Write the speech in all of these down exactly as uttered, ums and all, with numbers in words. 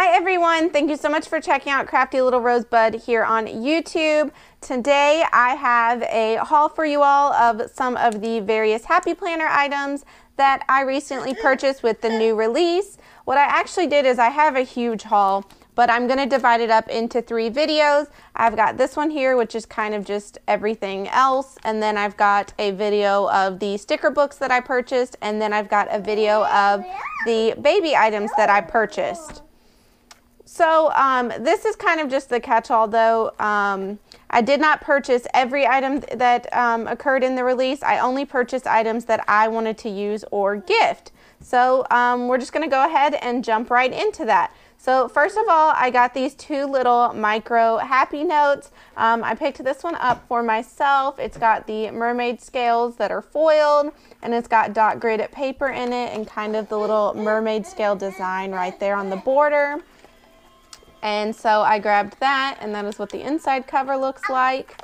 Hi everyone, thank you so much for checking out Crafty Little Rosebud here on YouTube. Today I have a haul for you all of some of the various Happy Planner items that I recently purchased with the new release. What I actually did is I have a huge haul, but I'm gonna divide it up into three videos. I've got this one here, which is kind of just everything else. And then I've got a video of the sticker books that I purchased. And then I've got a video of the baby items that I purchased. So um, this is kind of just the catch-all though. Um, I did not purchase every item that um, occurred in the release. I only purchased items that I wanted to use or gift. So um, we're just gonna go ahead and jump right into that. So first of all, I got these two little micro happy notes. Um, I picked this one up for myself. It's got the mermaid scales that are foiled, and it's got dot grid paper in it and kind of the little mermaid scale design right there on the border. And so I grabbed that, and that is what the inside cover looks like.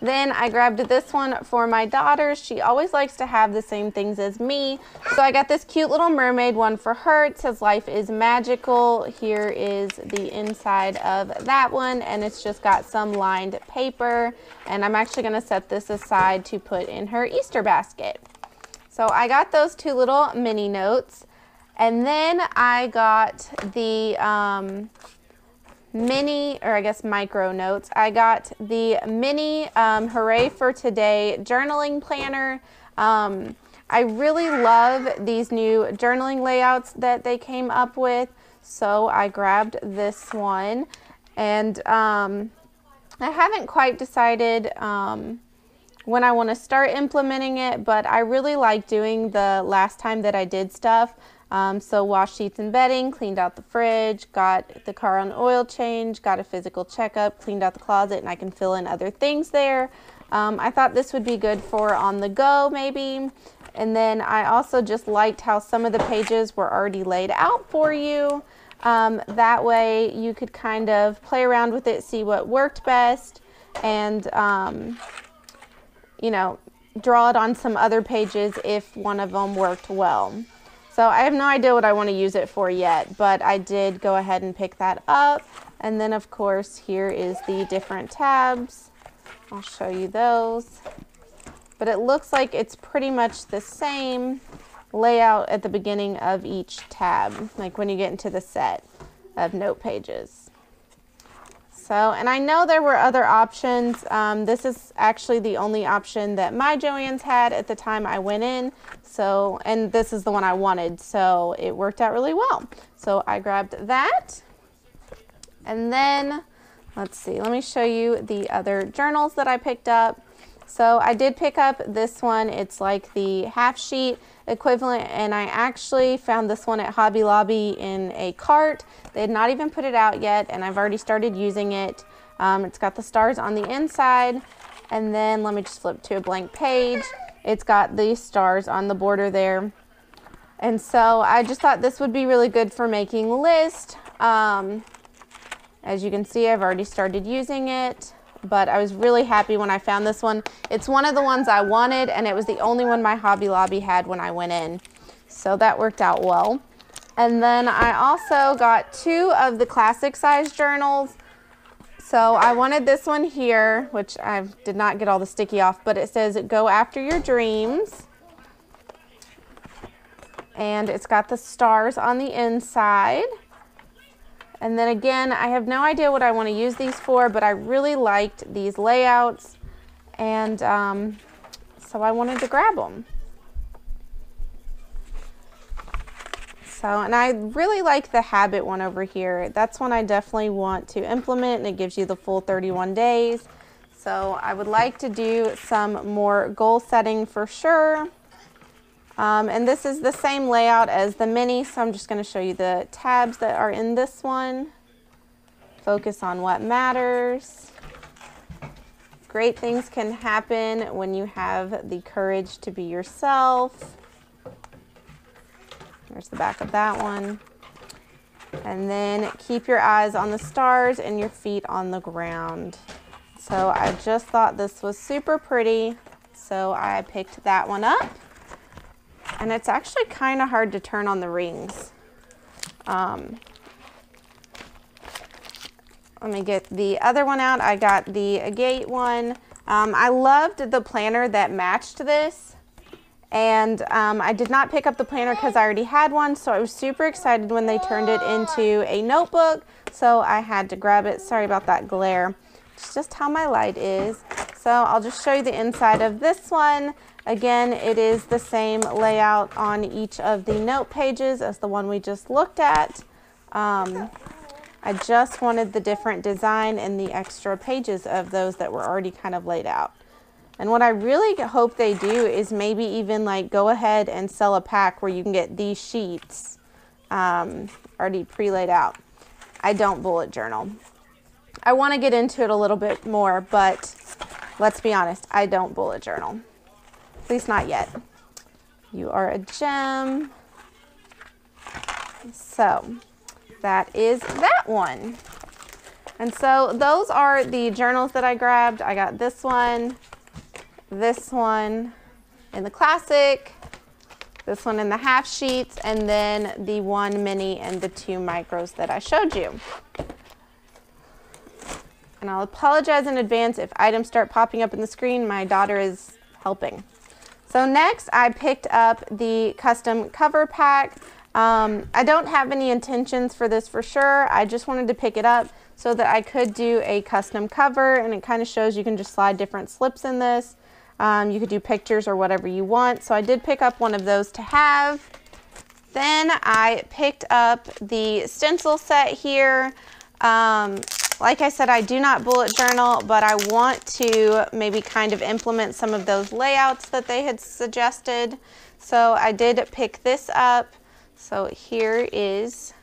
Then I grabbed this one for my daughter. She always likes to have the same things as me. So I got this cute little mermaid one for her. It says life is magical. Here is the inside of that one, and it's just got some lined paper. And I'm actually gonna set this aside to put in her Easter basket. So I got those two little mini notes. And then I got the um, mini, or I guess micro notes. I got the mini um, Hooray for Today journaling planner. Um, I really love these new journaling layouts that they came up with. So I grabbed this one, and um, I haven't quite decided um, when I want to start implementing it, but I really like doing the last time that I did stuff. Um, so washed sheets and bedding, cleaned out the fridge, got the car on oil change, got a physical checkup, cleaned out the closet, and I can fill in other things there. Um, I thought this would be good for on the go maybe. And then I also just liked how some of the pages were already laid out for you. Um, that way you could kind of play around with it, see what worked best, and um, you know, draw it on some other pages if one of them worked well. So I have no idea what I want to use it for yet, but I did go ahead and pick that up. And then of course, here is the different tabs. I'll show you those. But it looks like it's pretty much the same layout at the beginning of each tab, like when you get into the set of note pages. So, and I know there were other options. Um, this is actually the only option that my Joann's had at the time I went in. So, and this is the one I wanted. So it worked out really well. So I grabbed that. And then let's see, let me show you the other journals that I picked up. So I did pick up this one. It's like the half sheet equivalent, and I actually found this one at Hobby Lobby in a cart. They had not even put it out yet, and I've already started using it. Um, it's got the stars on the inside, and then let me just flip to a blank page. It's got the stars on the border there. And so I just thought this would be really good for making lists. Um, as you can see, I've already started using it. But I was really happy when I found this one. It's one of the ones I wanted, and it was the only one my Hobby Lobby had when I went in. So that worked out well. And then I also got two of the classic size journals. So I wanted this one here, which I did not get all the sticky off, but it says, go after your dreams. And it's got the stars on the inside. And then again, I have no idea what I want to use these for, but I really liked these layouts, and um, so I wanted to grab them. So, and I really like the habit one over here. That's one I definitely want to implement, and it gives you the full thirty-one days. So I would like to do some more goal setting for sure. Um, and this is the same layout as the mini, so I'm just going to show you the tabs that are in this one. Focus on what matters. Great things can happen when you have the courage to be yourself. There's the back of that one. And then keep your eyes on the stars and your feet on the ground. So I just thought this was super pretty, so I picked that one up. And it's actually kind of hard to turn on the rings. Um, Let me get the other one out. I got the agate one. Um, I loved the planner that matched this. And um, I did not pick up the planner because I already had one, so I was super excited when they turned it into a notebook, so I had to grab it. Sorry about that glare. It's just how my light is. So I'll just show you the inside of this one. Again, it is the same layout on each of the note pages as the one we just looked at. Um, I just wanted the different design and the extra pages of those that were already kind of laid out. And what I really hope they do is maybe even like go ahead and sell a pack where you can get these sheets um, already pre-laid out. I don't bullet journal. I want to get into it a little bit more, but let's be honest, I don't bullet journal. At least not yet. You are a gem. So that is that one. And so those are the journals that I grabbed. I got this one. This one in the classic, this one in the half sheets, and then the one mini and the two micros that I showed you. And I'll apologize in advance if items start popping up in the screen. My daughter is helping. So next I picked up the custom cover pack. Um, I don't have any intentions for this for sure. I just wanted to pick it up so that I could do a custom cover, and it kind of shows you can just slide different slips in this. Um, you could do pictures or whatever you want. So I did pick up one of those to have. Then I picked up the stencil set here. Um, like I said, I do not bullet journal, but I want to maybe kind of implement some of those layouts that they had suggested. So I did pick this up. So here is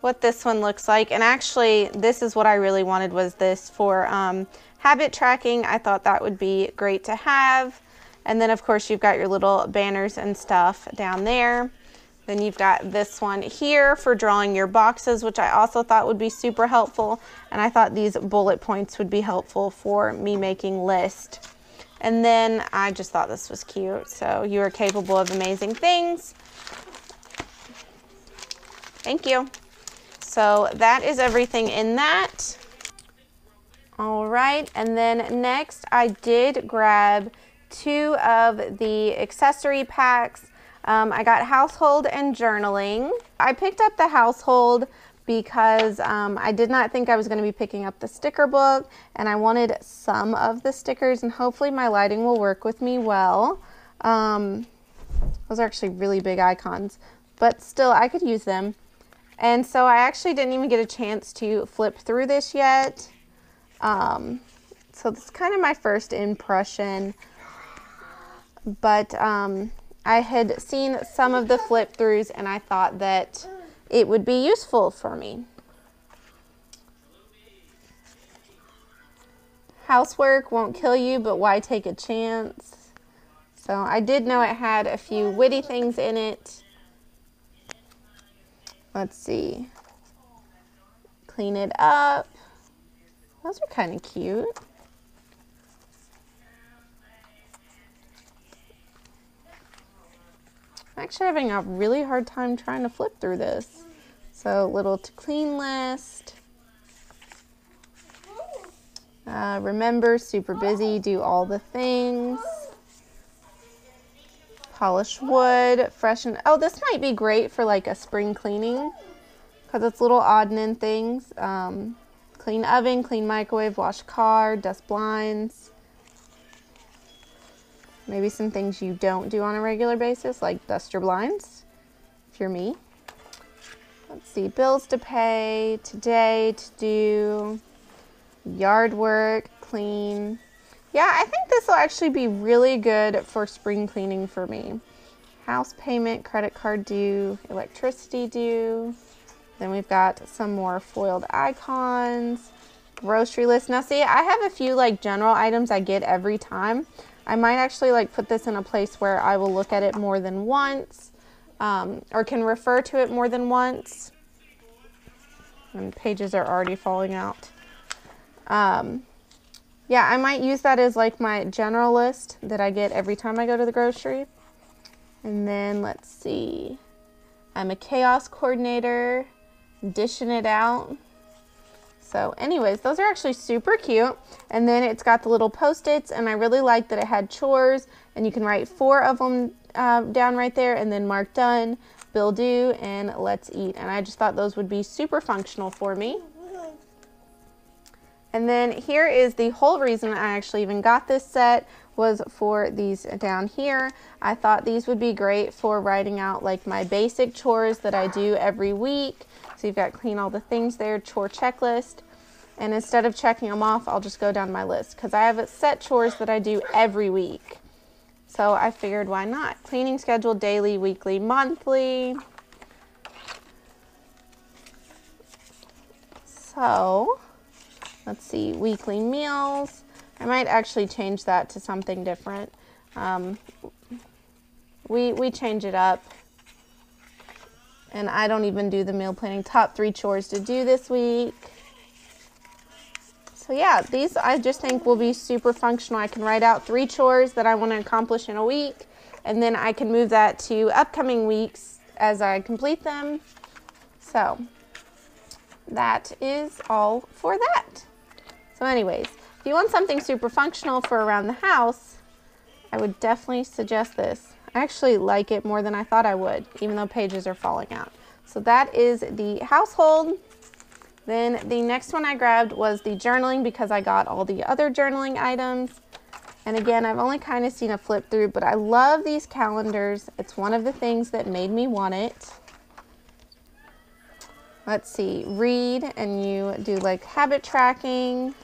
what this one looks like. And actually, this is what I really wanted, was this for um, habit tracking. I thought that would be great to have. And then of course you've got your little banners and stuff down there. Then you've got this one here for drawing your boxes, which I also thought would be super helpful. And I thought these bullet points would be helpful for me making lists. And then I just thought this was cute. So you are capable of amazing things. Thank you. So that is everything in that. All right, and then next I did grab two of the accessory packs. Um, I got household and journaling. I picked up the household because um, I did not think I was going to be picking up the sticker book, and I wanted some of the stickers, and hopefully my lighting will work with me well. Um, those are actually really big icons, but still I could use them. And so I actually didn't even get a chance to flip through this yet. Um, so this is kind of my first impression, but um, I had seen some of the flip throughs and I thought that it would be useful for me. Housework won't kill you, but why take a chance? So I did know it had a few witty things in it. Let's see, clean it up. Those are kind of cute. I'm actually having a really hard time trying to flip through this. So, little to clean list. Uh, remember, super busy, do all the things. Polish wood, freshen. Oh, this might be great for like a spring cleaning because it's little odd and in things. Um, Clean oven, clean microwave, wash car, dust blinds. Maybe some things you don't do on a regular basis, like dust your blinds, if you're me. Let's see, bills to pay, today to do, yard work, clean. Yeah, I think this will actually be really good for spring cleaning for me. House payment, credit card due, electricity due. Then we've got some more foiled icons, grocery list. Now see, I have a few like general items I get every time. I might actually like put this in a place where I will look at it more than once, um, or can refer to it more than once. And pages are already falling out. Um, yeah, I might use that as like my general list that I get every time I go to the grocery. And then let's see, I'm a chaos coordinator. Dishing it out. So anyways, those are actually super cute. And then it's got the little post-its, and I really like that it had chores, and you can write four of them uh, down right there, and then mark done, bill due, and let's eat. And I just thought those would be super functional for me. And then here is the whole reason I actually even got this set, was for these down here. I thought these would be great for writing out like my basic chores that I do every week. So you've got clean all the things there, chore checklist. And instead of checking them off, I'll just go down my list, because I have set chores that I do every week. So I figured, why not? Cleaning schedule, daily, weekly, monthly. So let's see, weekly meals. I might actually change that to something different. Um, we, we change it up. And I don't even do the meal planning. Top three chores to do this week. So yeah, these I just think will be super functional. I can write out three chores that I want to accomplish in a week, and then I can move that to upcoming weeks as I complete them. So that is all for that. So anyways, if you want something super functional for around the house, I would definitely suggest this. I actually like it more than I thought I would, even though pages are falling out. So that is the household. Then the next one I grabbed was the journaling, because I got all the other journaling items. And again, I've only kind of seen a flip through, but I love these calendars. It's one of the things that made me want it. Let's see, read, and you do like habit tracking.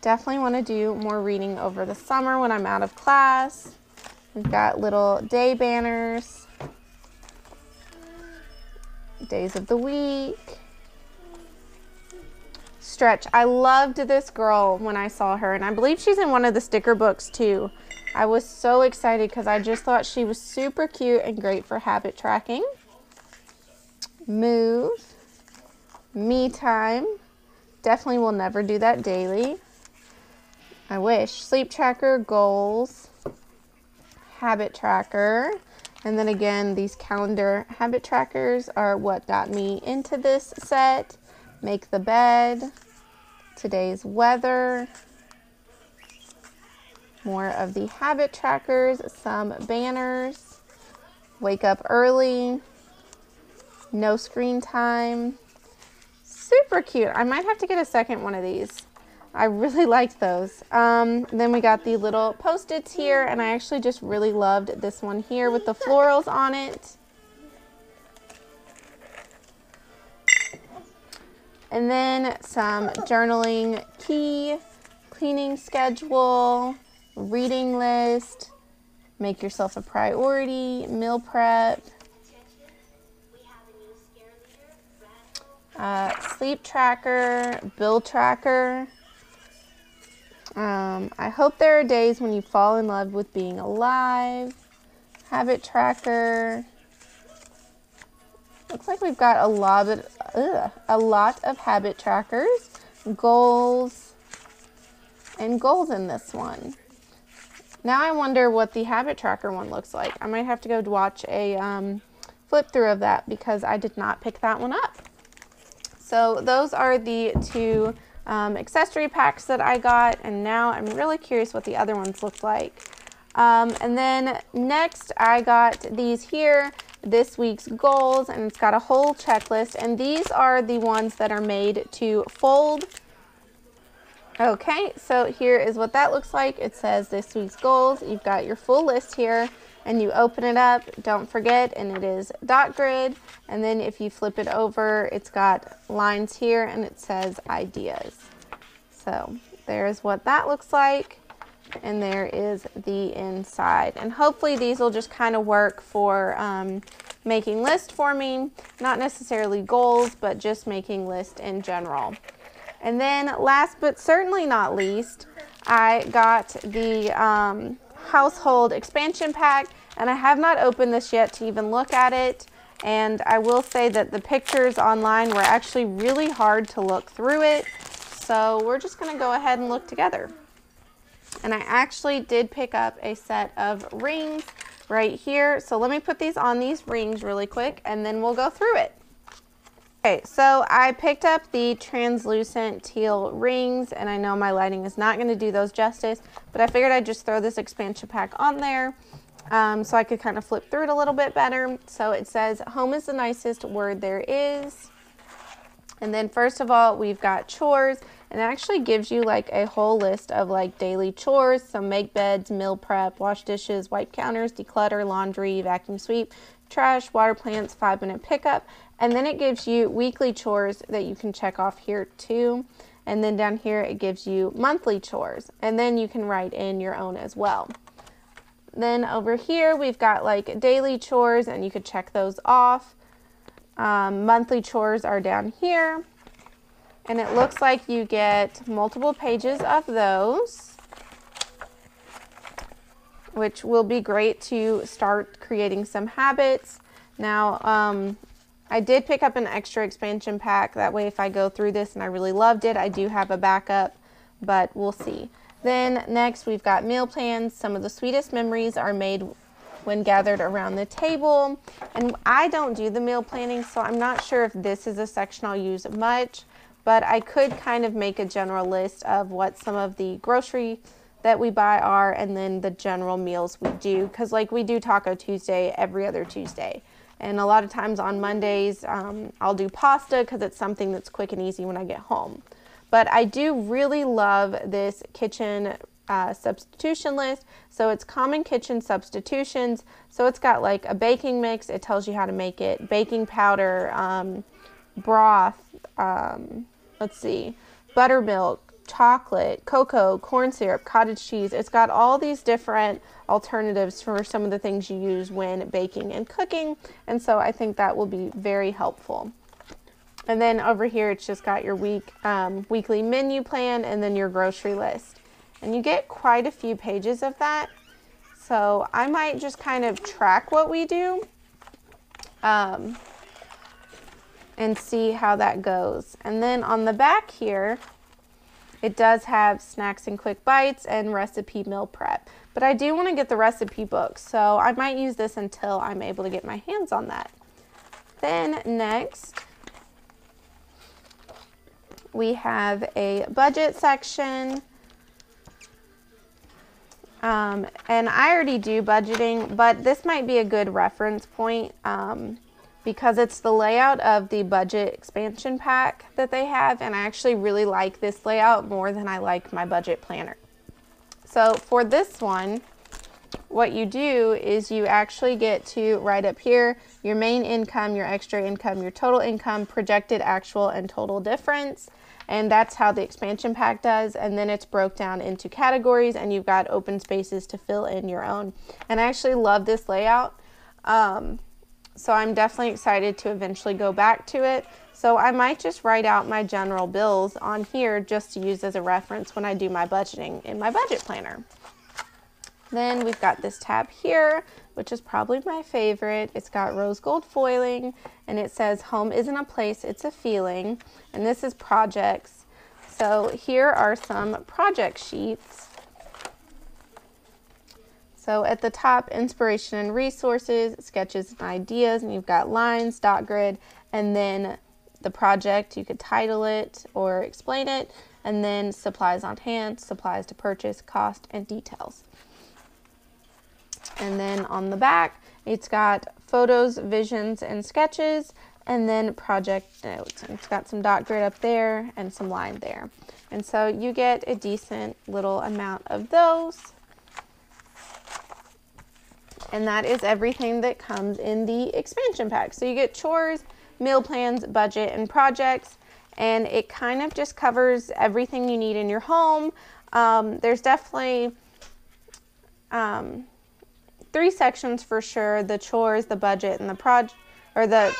Definitely want to do more reading over the summer when I'm out of class. We've got little day banners, days of the week, stretch. I loved this girl when I saw her, and I believe she's in one of the sticker books too. I was so excited because I just thought she was super cute and great for habit tracking. Move, me time. Definitely will never do that daily. I wish. Sleep tracker, goals, habit tracker, and then again, these calendar habit trackers are what got me into this set. Make the bed, today's weather, more of the habit trackers, some banners, wake up early, no screen time. Super cute. I might have to get a second one of these. I really liked those. Um, then we got the little post-its here, and I actually just really loved this one here with the florals on it. And then some journaling key, cleaning schedule, reading list, make yourself a priority, meal prep, uh, sleep tracker, bill tracker. Um, I hope there are days when you fall in love with being alive, habit tracker. Looks like we've got a lot of, ugh, a lot of habit trackers, goals, and goals in this one. Now I wonder what the habit tracker one looks like. I might have to go watch a um, flip through of that, because I did not pick that one up. So those are the two um, accessory packs that I got, and now I'm really curious what the other ones look like. Um, and then next I got these here. This week's goals, and it's got a whole checklist, and these are the ones that are made to fold. Okay, so here is what that looks like. It says this week's goals. You've got your full list here, and you open it up, don't forget, and it is dot grid, and then if you flip it over, it's got lines here, and it says ideas. So there's what that looks like, and there is the inside, and hopefully these will just kind of work for um, making lists for me, not necessarily goals, but just making lists in general. And then last but certainly not least, I got the um, household expansion pack, and I have not opened this yet to even look at it, and I will say that the pictures online were actually really hard to look through it, so we're just going to go ahead and look together. And I actually did pick up a set of rings right here. So let me put these on these rings really quick, and then we'll go through it. Okay, so I picked up the translucent teal rings, and I know my lighting is not going to do those justice, but I figured I'd just throw this expansion pack on there um, so I could kind of flip through it a little bit better. So it says, home is the nicest word there is. And then first of all, we've got chores, and it actually gives you like a whole list of like daily chores. So make beds, meal prep, wash dishes, wipe counters, declutter, laundry, vacuum sweep, trash, water plants, five minute pickup. And then it gives you weekly chores that you can check off here too. And then down here, it gives you monthly chores, and then you can write in your own as well. Then over here, we've got like daily chores, and you could check those off. Um, monthly chores are down here, and it looks like you get multiple pages of those, which will be great to start creating some habits. Now, um, I did pick up an extra expansion pack. That way, if I go through this and I really loved it, I do have a backup, but we'll see. Then next, we've got meal plans. Some of the sweetest memories are made when gathered around the table. And I don't do the meal planning, so I'm not sure if this is a section I'll use much, but I could kind of make a general list of what some of the grocery that we buy are, and then the general meals we do, because like we do Taco Tuesday every other Tuesday. And a lot of times on Mondays, um, I'll do pasta because it's something that's quick and easy when I get home. But I do really love this kitchen Uh, substitution list. So it's common kitchen substitutions. So it's got like a baking mix, it tells you how to make it, baking powder, um, broth, um, let's see, buttermilk, chocolate, cocoa, corn syrup, cottage cheese. It's got all these different alternatives for some of the things you use when baking and cooking, and so I think that will be very helpful. And then over here, it's just got your week um, weekly menu plan, and then your grocery list. And you get quite a few pages of that. So I might just kind of track what we do um, and see how that goes. And then on the back here, it does have snacks and quick bites and recipe meal prep. But I do want to get the recipe book, so I might use this until I'm able to get my hands on that. Then next, we have a budget section. Um, and I already do budgeting, but this might be a good reference point um, because it's the layout of the budget expansion pack that they have, and I actually really like this layout more than I like my budget planner. So for this one, what you do is you actually get to write up here your main income, your extra income, your total income, projected actual and total difference. And that's how the expansion pack does. And then it's broke down into categories, and you've got open spaces to fill in your own. And I actually love this layout. Um, so I'm definitely excited to eventually go back to it. So I might just write out my general bills on here just to use as a reference when I do my budgeting in my budget planner. Then we've got this tab here, which is probably my favorite. It's got rose gold foiling, and it says, home isn't a place, it's a feeling. And this is projects. So here are some project sheets. So at the top, inspiration and resources, sketches and ideas, and you've got lines, dot grid, and then the project. You could title it or explain it, and then supplies on hand, supplies to purchase, cost, and details. And then on the back, it's got photos, visions, and sketches, and then project notes. And it's got some dot grid up there and some line there. And so you get a decent little amount of those. And that is everything that comes in the expansion pack. So you get chores, meal plans, budget, and projects. And it kind of just covers everything you need in your home. Um, there's definitely... Um, three sections for sure: the chores, the budget, and the project, or the,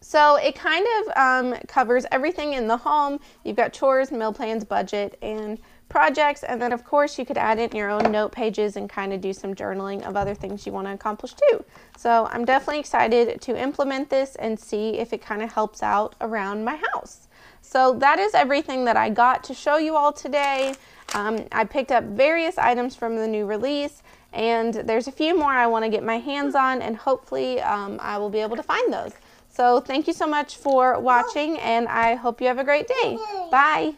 so it kind of um, covers everything in the home. You've got chores, meal plans, budget, and projects. And then of course you could add in your own note pages and kind of do some journaling of other things you want to accomplish too. So I'm definitely excited to implement this and see if it kind of helps out around my house. So that is everything that I got to show you all today. Um, I picked up various items from the new release, And there's a few more I want to get my hands on, and hopefully um, I will be able to find those. So thank you so much for watching, and I hope you have a great day. Bye.